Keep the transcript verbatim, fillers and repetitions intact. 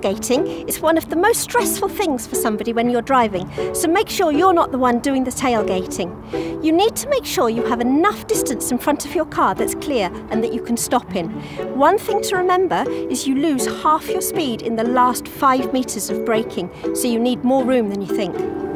tailgating is one of the most stressful things for somebody when you're driving, so make sure you're not the one doing the tailgating. You need to make sure you have enough distance in front of your car that's clear and that you can stop in. One thing to remember is you lose half your speed in the last five metres of braking, so you need more room than you think.